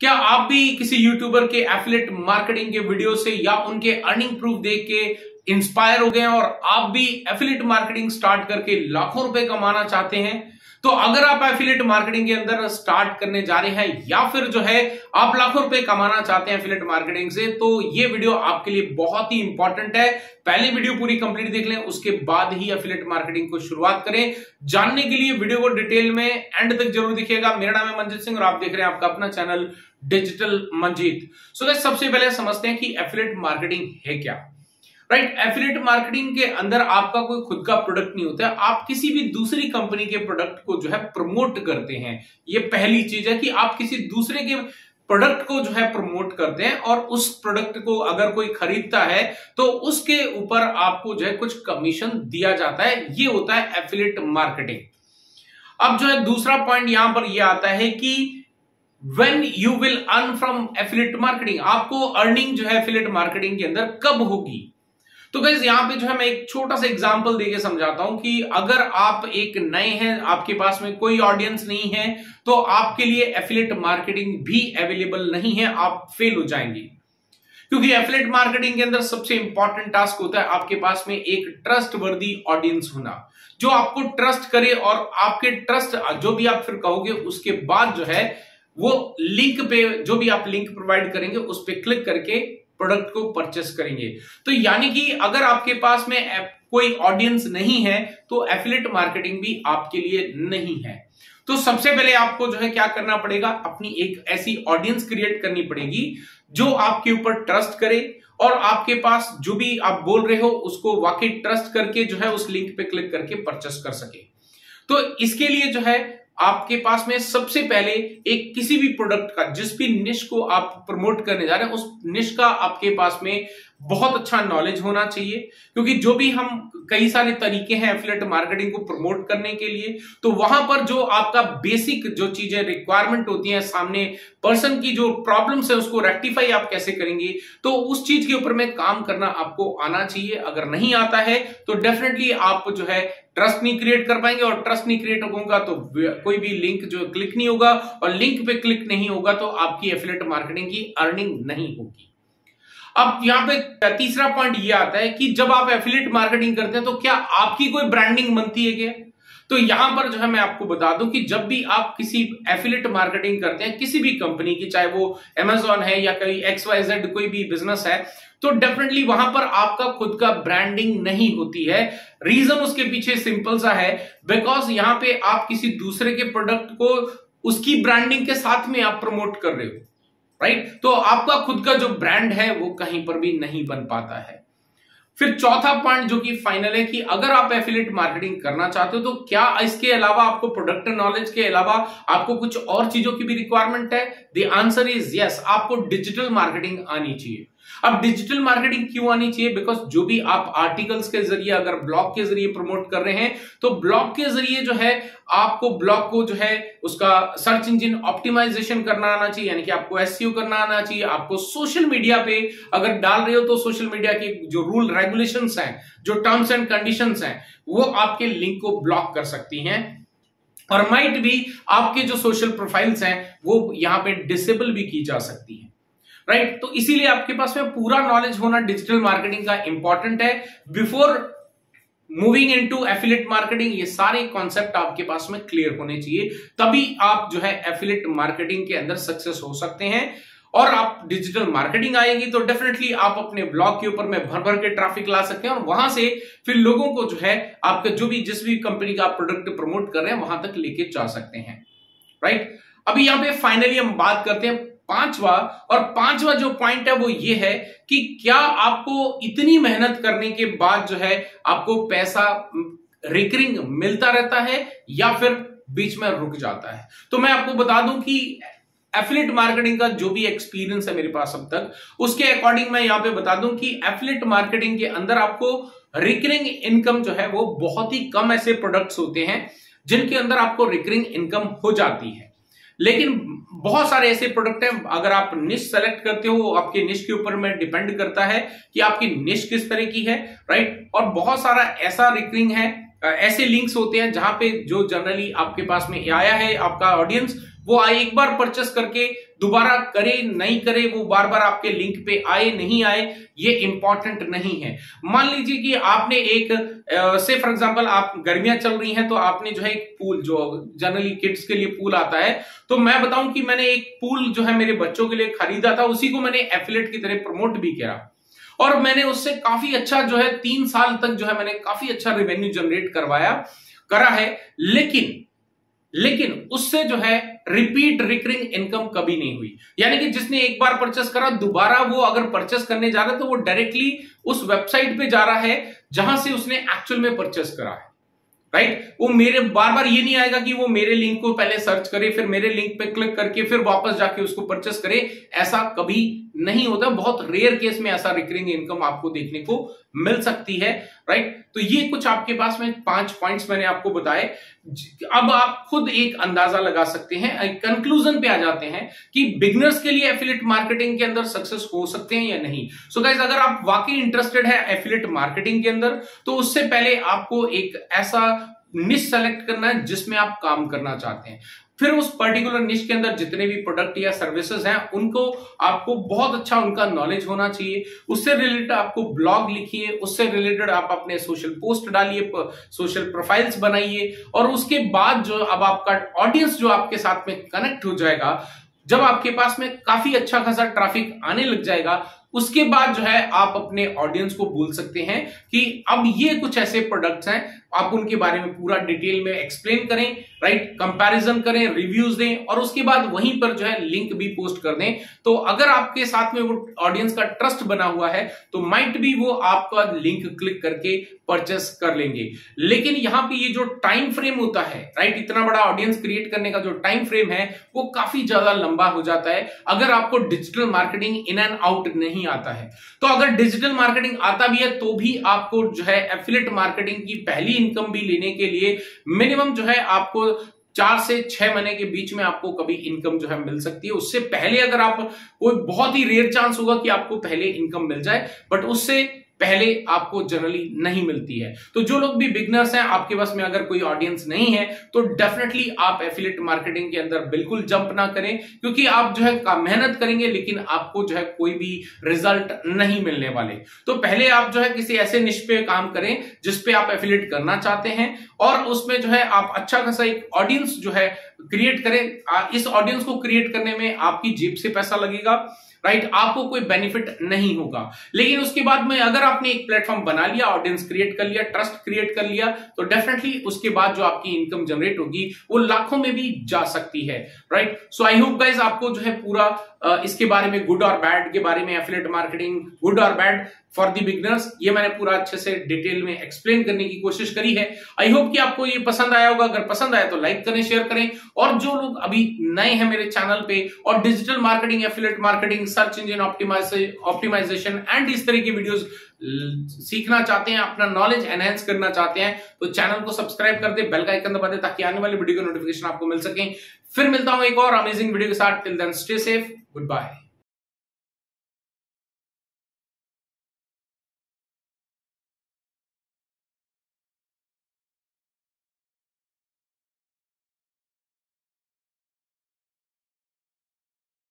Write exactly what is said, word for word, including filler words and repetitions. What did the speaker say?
क्या आप भी किसी यूट्यूबर के एफिलिएट मार्केटिंग के वीडियो से या उनके अर्निंग प्रूफ देख के इंस्पायर हो गए हैं और आप भी एफिलिएट मार्केटिंग स्टार्ट करके लाखों रुपए कमाना चाहते हैं? तो अगर आप एफिलिएट मार्केटिंग के अंदर स्टार्ट करने जा रहे हैं या फिर जो है आप लाखों रुपए कमाना चाहते हैं एफिलिएट मार्केटिंग से, तो ये वीडियो आपके लिए बहुत ही इंपॉर्टेंट है। पहले वीडियो पूरी कंप्लीट देख लें, उसके बाद ही एफिलिएट मार्केटिंग को शुरुआत करें। जानने के लिए वीडियो को डिटेल में एंड तक जरूर देखिएगा। मेरा नाम है मंजीत सिंह और आप देख रहे हैं आपका अपना channel digital Manjeet. So guys, सबसे पहले समझते हैं कि एफिलिएट मार्केटिंग है क्या। राइट, एफिलिएट मार्केटिंग के अंदर आपका कोई खुद का प्रोडक्ट नहीं होता है, आप किसी भी दूसरी कंपनी के प्रोडक्ट को जो है प्रमोट करते हैं। ये पहली चीज है कि आप किसी दूसरे के प्रोडक्ट को जो है प्रमोट करते हैं और उस प्रोडक्ट को अगर कोई खरीदता है तो उसके ऊपर आपको जो है कुछ कमीशन दिया जाता है। ये होता है एफिलिएट मार्केटिंग। अब जो है दूसरा पॉइंट यहां पर यह आता है कि When you will earn from affiliate marketing, आपको अर्निंग जो है affiliate marketing के अंदर कब होगी। तो गाइस यहां पे जो है मैं एक छोटा सा एग्जांपल देके समझाता हूं कि अगर आप एक नए हैं, आपके पास में कोई ऑडियंस नहीं है, तो आपके लिए एफिलिएट मार्केटिंग भी अवेलेबल नहीं है, आप फेल हो जाएंगे। क्योंकि एफिलिएट मार्केटिंग के अंदर सबसे इंपॉर्टेंट टास्क होता है आपके पास में एक ट्रस्टवर्दी ऑडियंस होना, जो आपको ट्रस्ट करे और आपके ट्रस्ट जो भी आप फिर कहोगे उसके बाद जो है वो लिंक पे, जो भी आप लिंक प्रोवाइड करेंगे उस पे क्लिक करके प्रोडक्ट को परचेस करेंगे। तो यानी कि अगर आपके पास में कोई ऑडियंस नहीं है तो एफिलिएट मार्केटिंग भी आपके लिए नहीं है। तो सबसे पहले आपको जो है क्या करना पड़ेगा, अपनी एक ऐसी ऑडियंस क्रिएट करनी पड़ेगी जो आपके ऊपर ट्रस्ट करे और आपके पास जो भी आप बोल रहे हो उसको वाकई ट्रस्ट करके जो है उस लिंक पे क्लिक करके परचेस कर सके। तो इसके लिए जो है आपके पास में सबसे पहले एक किसी भी प्रोडक्ट का, जिस भी निश को आप प्रमोट करने जा रहे हैं, उस निश का आपके पास में बहुत अच्छा नॉलेज होना चाहिए। क्योंकि जो भी हम कई सारे तरीके हैं एफिलिएट मार्केटिंग को प्रमोट करने के लिए, तो वहां पर जो आपका बेसिक जो चीजें रिक्वायरमेंट होती हैं, सामने पर्सन की जो प्रॉब्लम्स है उसको रेक्टिफाई आप कैसे करेंगे, तो उस चीज के ऊपर में काम करना आपको आना चाहिए। अगर नहीं आता है तो डेफिनेटली आप जो है ट्रस्ट नहीं क्रिएट कर पाएंगे और ट्रस्ट नहीं क्रिएट होगा तो कोई भी लिंक जो क्लिक नहीं होगा और लिंक पे क्लिक नहीं होगा तो आपकी एफिलिएट मार्केटिंग की अर्निंग नहीं होगी। अब यहां पे तीसरा पॉइंट ये आता है कि जब आप एफिलिएट मार्केटिंग करते हैं तो क्या आपकी कोई ब्रांडिंग बनती है क्या? तो यहां पर जो है मैं आपको बता दूं कि जब भी आप किसी एफिलिएट मार्केटिंग करते हैं किसी भी कंपनी की, चाहे वो Amazon है या कोई एक्स वाई जेड कोई भी बिजनेस है, तो डेफिनेटली वहां पर आपका खुद का ब्रांडिंग नहीं होती है। रीजन उसके पीछे सिंपल सा है, बिकॉज यहां पे आप किसी दूसरे के प्रोडक्ट को उसकी ब्रांडिंग के साथ में आप प्रमोट कर रहे हो। राइट, तो आपका खुद का जो ब्रांड है वो कहीं पर भी नहीं बन पाता है। फिर चौथा पॉइंट जो कि फाइनल है कि अगर आप एफिलिएट मार्केटिंग करना चाहते हो तो क्या इसके अलावा आपको प्रोडक्ट नॉलेज के अलावा आपको कुछ और चीजों की भी रिक्वायरमेंट है? द आंसर इज यस, आपको डिजिटल मार्केटिंग आनी चाहिए। अब डिजिटल मार्केटिंग क्यों आनी चाहिए? बिकॉज जो भी आप आर्टिकल्स के जरिए, अगर ब्लॉग के जरिए प्रमोट कर रहे हैं तो ब्लॉग के जरिए जो है आपको ब्लॉग को जो है उसका सर्च इंजिन ऑप्टिमाइजेशन करना आना चाहिए, यानी कि आपको एसईओ करना आना चाहिए। आपको सोशल मीडिया पे अगर डाल रहे हो तो सोशल मीडिया के जो रूल रेगुलेशंस हैं, जो टर्म्स एंड कंडीशंस हैं, वो आपके लिंक को ब्लॉक कर सकती हैं और माइट भी आपके जो सोशल प्रोफाइल्स हैं वो यहां पे डिसेबल भी की जा सकती है। Right right? तो इसीलिए आपके पास में पूरा नॉलेज होना डिजिटल मार्केटिंग का इंपॉर्टेंट है। Before moving into affiliate marketing ये सारे कॉन्सेप्ट आपके पास में क्लियर होने चाहिए, तभी आप जो है एफिलिएट मार्केटिंग के अंदर सक्सेस हो सकते हैं। और आप डिजिटल मार्केटिंग आएगी तो डेफिनेटली आप अपने ब्लॉग के ऊपर में भर भर के ट्रैफिक ला सकते हैं और वहां से फिर लोगों को जो है आपके जो भी जिस भी कंपनी का आप प्रोडक्ट प्रमोट कर रहे हैं वहां तक लेके जा सकते हैं। Right right? अभी यहां पे फाइनली हम बात करते हैं पांचवा, और पांचवा जो पॉइंट है वो ये है कि क्या आपको इतनी मेहनत करने के बाद जो है आपको पैसा रिकरिंग मिलता रहता है या फिर बीच में रुक जाता है? तो मैं आपको बता दूं कि एफिलिएट मार्केटिंग का जो भी एक्सपीरियंस है मेरे पास अब तक, उसके अकॉर्डिंग मैं यहां पे बता दूं कि एफिलिएट मार्केटिंग के अंदर आपको रिकरिंग इनकम जो है वो बहुत ही कम ऐसे प्रोडक्ट्स होते हैं जिनके अंदर आपको रिकरिंग इनकम हो जाती है। लेकिन बहुत सारे ऐसे प्रोडक्ट हैं, अगर आप निश सेलेक्ट करते हो आपके निश के ऊपर में डिपेंड करता है कि आपकी निश किस तरह की है। राइट, और बहुत सारा ऐसा रिकरिंग है, ऐसे लिंक्स होते हैं जहां पे जो जनरली आपके पास में आया है आपका ऑडियंस, वो एक बार परचेस करके दोबारा करे नहीं करे, वो बार बार आपके लिंक पे आए नहीं आए, ये इंपॉर्टेंट नहीं है। मान लीजिए कि आपने एक से फॉर एग्जांपल आप गर्मियां चल रही हैं तो आपने जो है एक पूल, जो जनरली किड्स के लिए पूल आता है, तो मैं बताऊं कि मैंने एक पूल जो है मेरे बच्चों के लिए खरीदा था, उसी को मैंने एफिलेट की तरह प्रमोट भी किया और मैंने उससे काफी अच्छा जो है तीन साल तक जो है मैंने काफी अच्छा रेवेन्यू जनरेट करवाया करा है, लेकिन लेकिन उससे जो है रिपीट रिकरिंग इनकम कभी नहीं हुई। यानी कि जिसने एक बार परचेस करा, दोबारा वो अगर परचेस करने जा रहा है तो वो डायरेक्टली उस वेबसाइट पे जा रहा है जहां से उसने एक्चुअल में परचेस करा है, राइट। वो मेरे बार बार ये नहीं आएगा कि वो मेरे लिंक को पहले सर्च करे, फिर मेरे लिंक पे क्लिक करके फिर वापस जाके उसको परचेस करे, ऐसा कभी नहीं होता। बहुत रेयर केस में ऐसा रिकरिंग इनकम आपको देखने को मिल सकती है, राइट। तो ये कुछ आपके पास में पांच पॉइंट्स मैंने आपको बताए। अब आप खुद एक अंदाजा लगा सकते हैं, कंक्लूजन पे आ जाते हैं कि बिगिनर्स के लिए एफिलिएट मार्केटिंग के अंदर सक्सेस हो सकते हैं या नहीं। सो गाइस, अगर आप वाकई इंटरेस्टेड है एफिलिएट मार्केटिंग के अंदर, तो उससे पहले आपको एक ऐसा निश सेलेक्ट करना है जिसमें आप काम करना चाहते हैं, फिर उस पर्टिकुलर निश के अंदर जितने भी प्रोडक्ट या सर्विसेज हैं उनको आपको बहुत अच्छा उनका नॉलेज होना चाहिए। उससे रिलेटेड आपको ब्लॉग लिखिए, उससे रिलेटेड आप अपने सोशल पोस्ट डालिए, सोशल प्रोफाइल्स बनाइए, और उसके बाद जो अब आपका ऑडियंस जो आपके साथ में कनेक्ट हो जाएगा, जब आपके पास में काफी अच्छा खासा ट्रैफिक आने लग जाएगा, उसके बाद जो है आप अपने ऑडियंस को बोल सकते हैं कि अब ये कुछ ऐसे प्रोडक्ट्स हैं, आप उनके बारे में पूरा डिटेल में एक्सप्लेन करें, राइट, कंपैरिजन करें, रिव्यूज दें, और उसके बाद वहीं पर जो है लिंक भी पोस्ट कर दें। तो अगर आपके साथ में वो ऑडियंस का ट्रस्ट बना हुआ है तो माइट भी वो आपका लिंक क्लिक करके परचेस कर लेंगे। लेकिन यहाँ पे ये जो टाइम फ्रेम होता है, राइट, इतना बड़ा ऑडियंस क्रिएट करने का जो टाइम फ्रेम है वो काफी ज्यादा लंबा हो जाता है अगर आपको digital marketing in and out नहीं आता है। तो अगर डिजिटल मार्केटिंग आता भी है तो भी आपको जो है एफिलिएट मार्केटिंग की पहली इनकम भी लेने के लिए मिनिमम जो है आपको चार से छह महीने के बीच में आपको कभी इनकम जो है मिल सकती है। उससे पहले अगर आप, कोई बहुत ही रेयर चांस होगा कि आपको पहले इनकम मिल जाए, बट उससे पहले आपको जनरली नहीं मिलती है। तो जो लोग भी बिगनर्स हैं, आपके पास में अगर कोई ऑडियंस नहीं है तो डेफिनेटली आप एफिलिएट मार्केटिंग के अंदर बिल्कुल जंप ना करें, क्योंकि आप जो है मेहनत करेंगे लेकिन आपको जो है कोई भी रिजल्ट नहीं मिलने वाले। तो पहले आप जो है किसी ऐसे निश पे काम करें जिसपे आप एफिलिएट करना चाहते हैं, और उसमें जो है आप अच्छा खासा एक ऑडियंस जो है क्रिएट करें। इस ऑडियंस को क्रिएट करने में आपकी जेब से पैसा लगेगा, राइट right, आपको कोई बेनिफिट नहीं होगा। लेकिन उसके बाद में अगर आपने एक प्लेटफॉर्म बना लिया, ऑडियंस क्रिएट कर लिया, ट्रस्ट क्रिएट कर लिया, तो डेफिनेटली उसके बाद जो आपकी इनकम जनरेट होगी वो लाखों में भी जा सकती है, right. So I hope guys आपको जो है पूरा uh, इसके बारे में, गुड और बैड के बारे में, एफिलिएट मार्केटिंग गुड और बैड फॉर द बिगिनर्स, ये मैंने पूरा अच्छे से डिटेल में एक्सप्लेन करने की कोशिश करी है। आई होप कि आपको ये पसंद आया होगा। अगर पसंद आया तो लाइक करें, शेयर करें, और जो लोग अभी नए हैं मेरे चैनल पे और digital marketing, affiliate marketing, search engine optimisation and इस तरह की वीडियोस सीखना चाहते हैं, अपना नॉलेज एनहेंस करना चाहते हैं, तो चैनल को सब्सक्राइब कर दे, बेल का आइकन दबा दे, ताकि आने वाली वीडियो का नोटिफिकेशन आपको मिल सके। फिर मिलता हूं एक और अमेजिंग वीडियो के साथ। Till then stay safe, good bye.